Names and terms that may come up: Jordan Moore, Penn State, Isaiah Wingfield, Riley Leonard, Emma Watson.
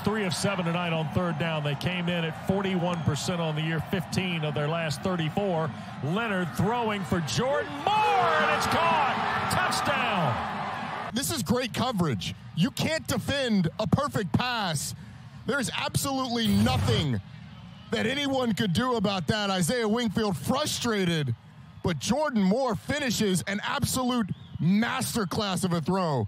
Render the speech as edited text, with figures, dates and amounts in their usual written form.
3 of 7 tonight on third down. They came in at 41% on the year, 15 of their last 34. Leonard throwing for Jordan Moore, and it's caught. Touchdown. This is great coverage. You can't defend a perfect pass. There's absolutely nothing that anyone could do about that. Isaiah Wingfield frustrated, but Jordan Moore finishes an absolute masterclass of a throw.